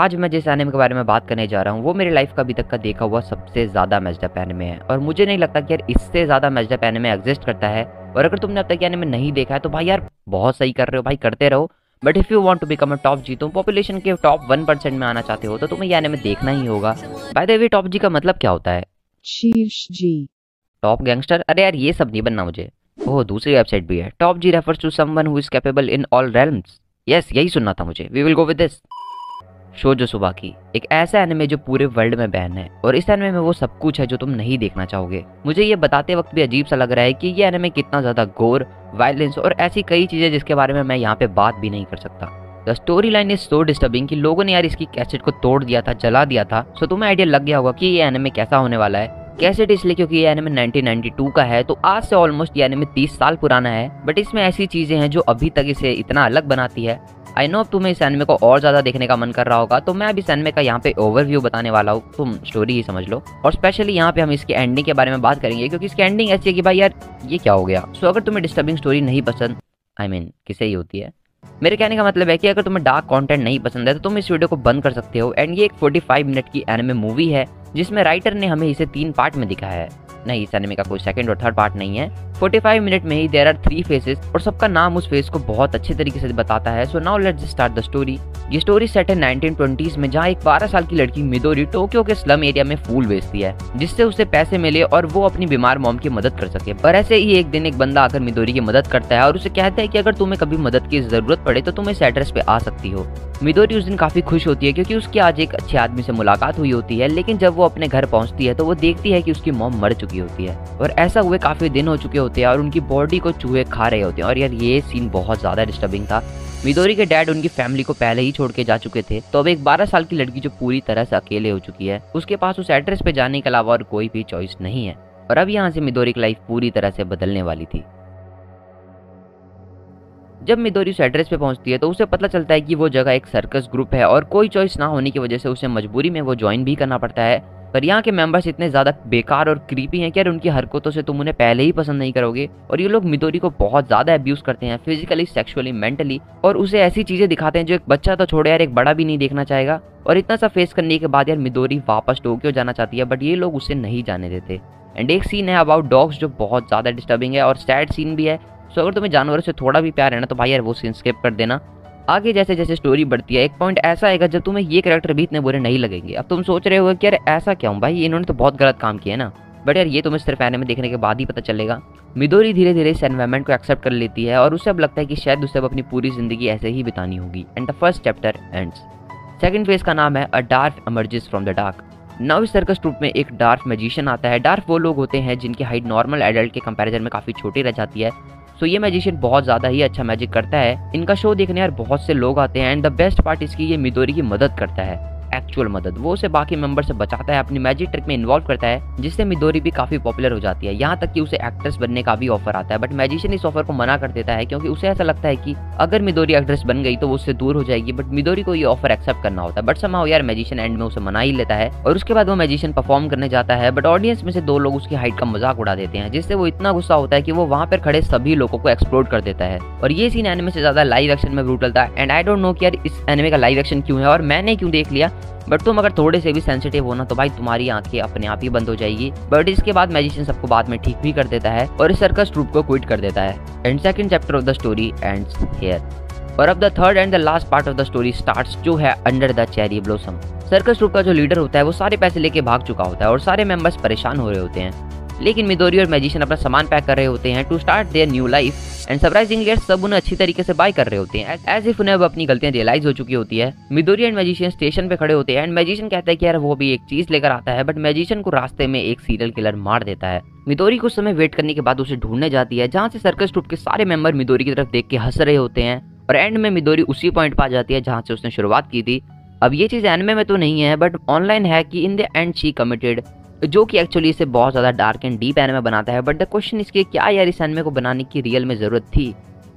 आज मैं जिस एनिमे के बारे में बात करने जा रहा हूँ वो मेरी लाइफ का अभी तक का देखा हुआ सबसे ज़्यादा मैच्ड अप एनिमे है, और मुझे नहीं लगता कि यार इससे ज़्यादा मैच्ड अप एनिमे एग्जिस्ट करता है। और अगर तुमने अब तक एनिमे नहीं देखा है तो भाई यार बहुत सही कर रहे हो भाई, करते रहो। But if you want to become a top G, तुम पॉपुलेशन के टॉप 1% में आना चाहते हो तो तुम्हें ये एनिमे देखना ही होगा। By the way top G का मतलब क्या होता है? शीर्ष जी। Top gangster? अरे यार ये सब नहीं बनना मुझे। ओह दूसरी वेबसाइट भी है, top G refers to someone who is capable in all realms. Yes यही सुनना था मुझे, we will go with this. Shojo Tsubaki एक ऐसा एनिमे जो पूरे वर्ल्ड में बैन है, और इस एनिमे में वो सब कुछ है जो तुम नहीं देखना चाहोगे। मुझे ये बताते वक्त भी अजीब सा लग रहा है कि ये एनिमे कितना ज़्यादा गोर, वायलेंस और ऐसी कई चीज़ें जिसके बारे में मैं यहाँ पे बात भी नहीं कर सकता। The story line is so disturbing कि लोगों ने यार इसकी कैसेट को तोड़ दिया था, जला दिया था। सो तुम्हें आइडिया लग गया होगा कि ये एनिमे कैसा होने वाला है। कैसेट इसलिए क्योंकि ये एनिमे 1992 का है, तो आज से ऑलमोस्ट ये एनिमे 30 साल पुराना है। बट इसमें ऐसी चीज़ें हैं जो अभी तक इसे इतना अलग बनाती है। आई नो अब तुम्हें इस एनिमे को और ज़्यादा देखने का मन कर रहा होगा, तो मैं अब इस एनिमे का यहाँ पे ओवरव्यू बताने वाला हूँ, तुम स्टोरी ही समझ लो। और स्पेशली यहाँ पे हम इसके एंडिंग के बारे में बात करेंगे, क्योंकि इसकी एंडिंग ऐसी है कि भाई यार ये क्या हो गया। सो अगर तुम्हें डिस्टर्बिंग स्टोरी नहीं पसंद, आई मीन किसे ही होती है, मेरे कहने का मतलब है कि अगर तुम्हें डार्क कॉन्टेंट नहीं पसंद है तो तुम इस वीडियो को बंद कर सकते हो। एंड ये एक 45 मिनट की एनिमे मूवी है जिसमें राइटर ने हमें इसे 3 पार्ट में दिखाया है। नहीं, इस एनिमे का कोई सेकंड और थर्ड पार्ट नहीं है। 45 मिनट में ही देयर आर 3 फेसेस, और सबका नाम उस फेस को बहुत अच्छे तरीके से बताता है। So now let's start the story. ये स्टोरी सेट है 1920s में, जहाँ एक 12 साल की लड़की मिदोरी टोक्यो के स्लम एरिया में फूल बेचती है जिससे उसे पैसे मिले और वो अपनी बीमार मॉम की मदद कर सके। पर ऐसे ही एक दिन एक बंदा आकर मिदोरी की मदद करता है और उसे कहता है कि अगर तुम्हें कभी मदद की जरूरत पड़े तो तुम इस एड्रेस पे आ सकती हो। मिदोरी उस दिन काफी खुश होती है क्योंकि उसकी आज एक अच्छे आदमी से मुलाकात हुई होती है। लेकिन जब वो अपने घर पहुंचती है तो वो देखती है कि उसकी मॉम मर चुकी होती है, और ऐसा हुए काफी दिन हो चुके होते हैं और उनकी बॉडी को चूहे खा रहे होते हैं। और यार ये सीन बहुत ज्यादा डिस्टर्बिंग था। मिदोरी के डैड उनकी फैमिली को पहले ही छोड़ के जा चुके थे, तो अब एक 12 साल की लड़की जो पूरी तरह से अकेले हो चुकी है, उसके पास उस एड्रेस पे जाने के अलावा और कोई भी चॉइस नहीं है। और अब यहाँ से मिदोरी की लाइफ पूरी तरह से बदलने वाली थी। जब मिदोरी उस एड्रेस पे पहुंचती है तो उसे पता चलता है कि वो जगह एक सर्कस ग्रुप है, और कोई चॉइस ना होने की वजह से उसे मजबूरी में वो ज्वाइन भी करना पड़ता है। पर यहाँ के मेंबर्स इतने ज़्यादा बेकार और क्रीपी हैं कि यार उनकी हरकतों से तुम उन्हें पहले ही पसंद नहीं करोगे। और ये लोग मिदोरी को बहुत ज़्यादा अब्यूज़ करते हैं, फिजिकली, सेक्सुअली, मेंटली, और उसे ऐसी चीज़ें दिखाते हैं जो एक बच्चा तो छोड़े यार एक बड़ा भी नहीं देखना चाहेगा। और इतना सब फेस करने के बाद यार मिदोरी वापस टोक्यो जाना चाहती है, बट ये लोग उसे नहीं जाने देते। एंड एक सीन है अबाउट डॉग्स जो बहुत ज़्यादा डिस्टर्बिंग है और सैड सीन भी है। सो अगर तुम्हें जानवरों से थोड़ा भी प्यार है ना तो भाई यार वो सीन स्किप कर देना। आगे जैसे जैसे स्टोरी बढ़ती है एक पॉइंट ऐसा आएगा जब तुम्हें ये कैरेक्टर भी इतने बुरे नहीं लगेंगे। अब तुम सोच रहे होगे कि यार ऐसा क्या हूँ भाई, इन्होंने तो बहुत गलत काम किया है ना। बट यार ये तुम्हें सिर्फ एनिमे देखने के बाद ही पता चलेगा। मिदोरी धीरे धीरे इस एनवायरमेंट को एक्सेप्ट कर लेती है और उसे अब लगता है कि शायद उसे अब अपनी पूरी जिंदगी ऐसे ही बितानी होगी। And the first chapter ends. Second phase का नाम है a dark emerges from the dark. Now इस सर्कस ट्रूप में एक डार्क मैजिशियन आता है। डार्क वो लोग होते हैं जिनकी हाइट नॉर्मल एडल्ट के कंपैरिजन में काफ़ी छोटी रह जाती है। तो ये मैजिशियन बहुत ज़्यादा ही अच्छा मैजिक करता है। इनका शो देखने यार बहुत से लोग आते हैं। एंड द बेस्ट पार्ट इसकी ये मिदोरी की मदद करता है, एक्चुअल मदद। वो उसे बाकी मेंबर से बचाता है, अपनी मैजिक ट्रिक में इन्वॉल्व करता है, जिससे मिदोरी भी काफ़ी पॉपुलर हो जाती है। यहाँ तक कि उसे एक्ट्रेस बनने का भी ऑफर आता है, बट मैजिशियन इस ऑफर को मना कर देता है क्योंकि उसे ऐसा लगता है कि अगर मिदोरी एक्ट्रेस बन गई तो वो उससे दूर हो जाएगी। बट मिदोरी को ये ऑफर एक्सेप्ट करना होता है, बट समहाउ यार मैजिशियन एंड में उसे मना ही लेता है। और उसके बाद वो मैजिशियन परफॉर्म करने जाता है, बट ऑडियंस में से 2 लोग उसकी हाइट का मजाक उड़ा देते हैं, जिससे वो इतना गुस्सा होता है कि वो वहाँ पर खड़े सभी लोगों को एक्सप्लोड कर देता है। और ये सीन एनिमे से ज़्यादा लाइव एक्शन में ब्रूटल था। एंड आई डोंट नो कि यार इस एनिमे का लाइव एक्शन क्यों है और मैंने क्यों देख लिया। बट तुम अगर थोड़े से भी सेंसिटिव हो ना तो भाई तुम्हारी आंखें अपने आप ही बंद हो जाएगी। बट इसके बाद मैजिशियन सबको बाद में ठीक भी कर देता है और इस सर्कस ट्रूप को क्विट कर देता है। And second chapter of the story ends here. और अब the third and the last part of the story starts, जो है under the cherry blossom. Circus troupe का जो लीडर होता है वो सारे पैसे लेके भाग चुका होता है और सारे मेंबर्स परेशान हो रहे होते हैं। लेकिन मिदोरी और मैजिशियन अपना सामान पैक कर रहे होते हैं to start their new life. And surprisingly यार सब उन्हें अच्छी तरीके से बाय कर रहे होते हैं, एज इफ उन्हें अब अपनी गलतियां रियलाइज हो चुकी होती है। मिदोरी एंड मैजिशियन स्टेशन पे खड़े होते हैं एंड मैजिशियन कहता है कि यार वो भी एक चीज़ लेकर आता है, बट मैजिशियन को रास्ते में एक सीरियल किलर मार देता है। मिदोरी कुछ समय वेट करने के बाद उसे ढूंढने जाती है, जहाँ से सर्कस ट्रूप के सारे मेंबर मिदोरी की तरफ देख के हंस रहे होते हैं। और एंड में मिदोरी उसी पॉइंट पर आ जाती है जहाँ से उसने शुरुआत की थी। अब ये चीज़ एनिमे में तो नहीं है बट ऑनलाइन है कि in the end she committed, जो कि एक्चुअली इसे बहुत ज़्यादा डार्क एंड डीप एनिमे बनाता है। बट द क्वेश्चन इसके क्या यार इस एनिमे को बनाने की रियल में ज़रूरत थी?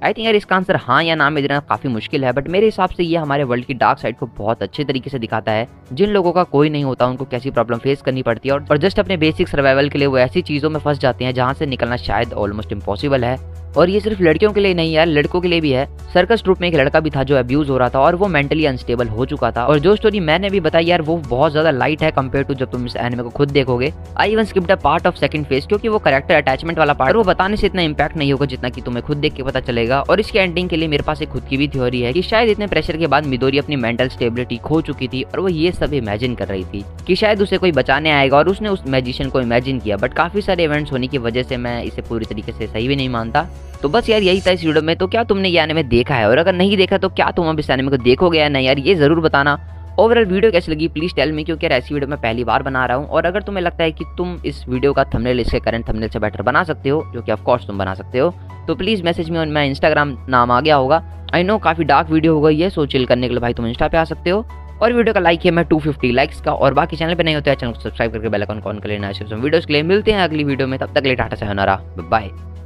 आई थिंक यार इसका आंसर हाँ या ना में देना काफ़ी मुश्किल है। बट मेरे हिसाब से ये हमारे वर्ल्ड की डार्क साइड को बहुत अच्छे तरीके से दिखाता है। जिन लोगों का कोई नहीं होता उनको कैसी प्रॉब्लम फेस करनी पड़ती है, और जस्ट अपने बेसिक सर्वाइवल के लिए वो ऐसी चीज़ों में फंस जाते हैं जहाँ से निकलना शायद ऑलमोस्ट इम्पॉसिबल है। और ये सिर्फ लड़कियों के लिए नहीं है, लड़कों के लिए भी है। सर्कस ट्रूप में एक लड़का भी था जो अब्यूज हो रहा था और वो मेंटली अनस्टेबल हो चुका था। और जो स्टोरी मैंने भी बताई यार वो बहुत ज्यादा लाइट है कंपेयर टू जब तुम इस एनिमे को खुद देखोगे। I even skipped a part of second phase क्योंकि वो कैरेक्टर अटैचमेंट वाला पार्ट वो बताने से इतना इंपैक्ट नहीं होगा जितना कि तुम्हें खुद देख के पता चलेगा। और इसके एंडिंग के लिए मेरे पास एक खुद की भी थ्योरी है कि शायद इतने प्रेशर के बाद मिदोरी अपनी मेंटल स्टेबिलिटी खो चुकी थी और वो ये सब इमेजिन कर रही थी कि शायद उसे कोई बचाने आएगा और उसने उस मैजिशियन को इमेजिन किया। बट काफी सारे इवेंट्स होने की वजह से मैं इसे पूरी तरीके से सही भी नहीं मानता। तो बस यार यही था इस वीडियो में। तो क्या तुमने ये एनिमे देखा है और अगर नहीं देखा तो क्या तुम अब इस एनिमे को देखोगे या नहीं यार ये जरूर बताना। ओवरऑल वीडियो कैसी लगी प्लीज टेल मी क्योंकि यार ऐसी वीडियो मैं पहली बार बना रहा हूँ। और अगर तुम्हें लगता है कि तुम इस वीडियो का थंबनेल इसके करंट थंबनेल से बेटर बना सकते हो, जो कि ऑफकोर्स तुम बना सकते हो, तो please message me on my Instagram, नाम आ गया होगा। आई नो काफी डार्क वीडियो होगा ये, सो चिल करने के लिए भाई तुम इंस्टा पे आ सकते हो। और वीडियो का लाइक है मैं 250 लाइक्स का। और बाकी चैनल पे नहीं होता है चैनल को सब्सक्राइब करके बेल आइकन ऑन कर लेना। वीडियोस के लिए मिलते हैं अगली वीडियो में, तब तक के लिए टाटा से होना रहा, बाय।